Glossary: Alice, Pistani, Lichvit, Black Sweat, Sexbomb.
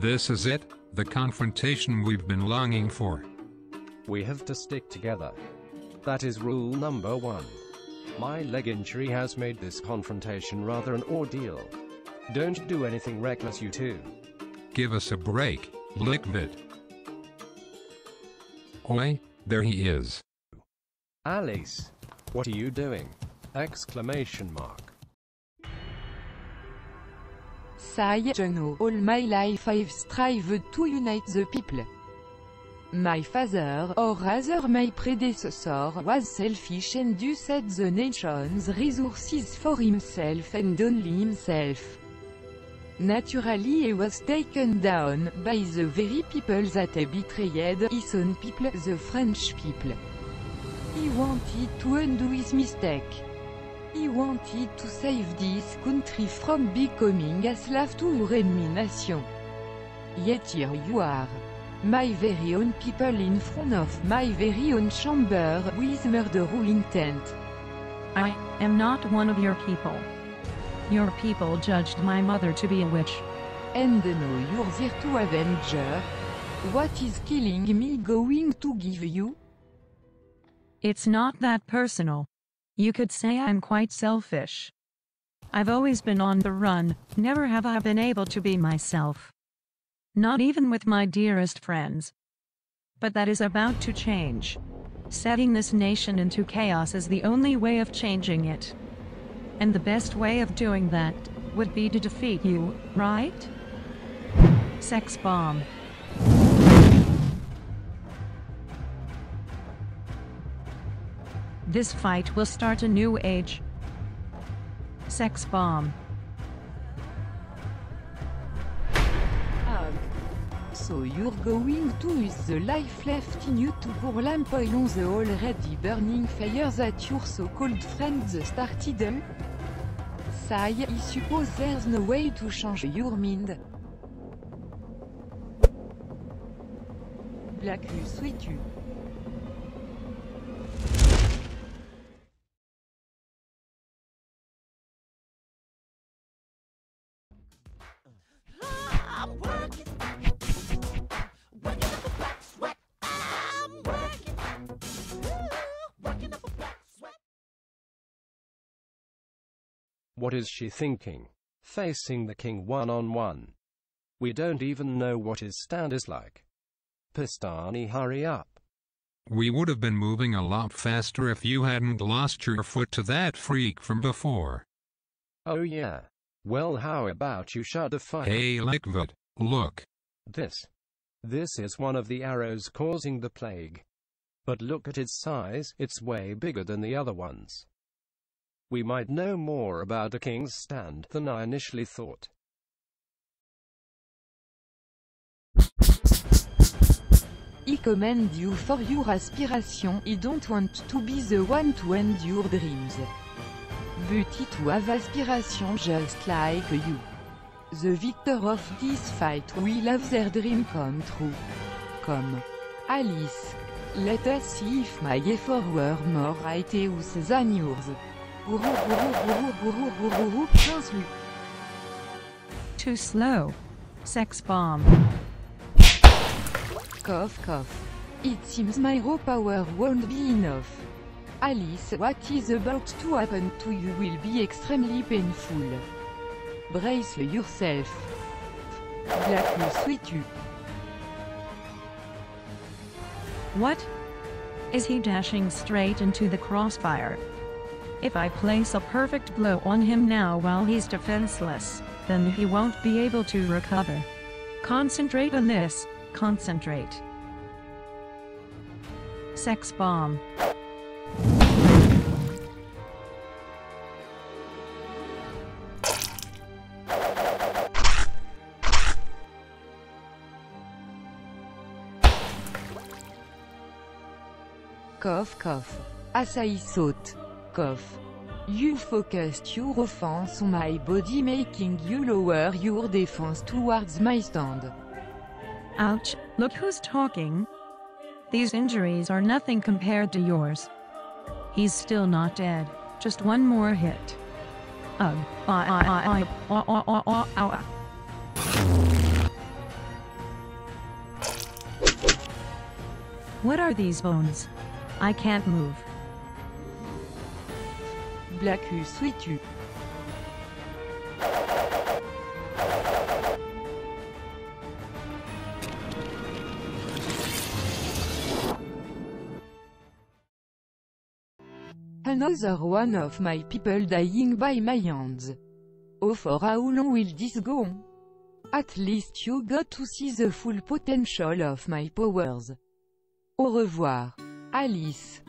This is it, the confrontation we've been longing for. We have to stick together. That is rule number one. My leg injury has made this confrontation rather an ordeal. Don't do anything reckless, you two. Give us a break, Lichvit. Oi, there he is. Alice, what are you doing? Exclamation mark. I know all my life I've strived to unite the people. My father, or rather my predecessor, was selfish and used the nation's resources for himself and only himself. Naturally he was taken down, by the very people that he betrayed, his own people, the French people. He wanted to undo his mistake. He wanted to save this country from becoming a slave to your enemy nation. Yet here you are. My very own people in front of my very own chamber, with murderous intent. I am not one of your people. Your people judged my mother to be a witch. And now you're there to avenge her. What is killing me going to give you? It's not that personal. You could say I'm quite selfish. I've always been on the run, never have I been able to be myself. Not even with my dearest friends. But that is about to change. Setting this nation into chaos is the only way of changing it. And the best way of doing that would be to defeat you, right? Sexbomb. This fight will start a new age. Sexbomb. So you're going to use the life left in you to lamp on the already burning fire that your so-called friends started them? Sigh, I suppose there's no way to change your mind. Black Sweat. I'm working. Working up a black sweat. I'm working. Working up a black sweat. What is she thinking? Facing the king one-on-one. We don't even know what his stand is like. Pistani, hurry up. We would have been moving a lot faster if you hadn't lost your foot to that freak from before. Oh yeah. Well, how about you shut the fire? Hey, Lichvit, look. This is one of the arrows causing the plague. But look at its size, it's way bigger than the other ones. We might know more about a king's stand than I initially thought. I commend you for your aspiration. I don't want to be the one to end your dreams. But it have aspiration just like you. The victor of this fight will have their dream come true. Come. Alice. Let us see if my effort were more righteous than yours. Too slow. Sexbomb. Cough, cough. It seems my raw power won't be enough. Alice, what is about to happen to you will be extremely painful. Brace yourself. Black Sweat. What? Is he dashing straight into the crossfire? If I place a perfect blow on him now while he's defenseless, then he won't be able to recover. Concentrate on this, concentrate. Sexbomb. Cough, cough. As I thought. Cough. You focused your offense on my body, making you lower your defense towards my stand. Ouch, look who's talking. These injuries are nothing compared to yours. He's still not dead, just one more hit. Ugh. What are these bones? I can't move. Black Sweat. Another one of my people dying by my hands. Oh, for how long will this go on? At least you got to see the full potential of my powers. Au revoir, Alice.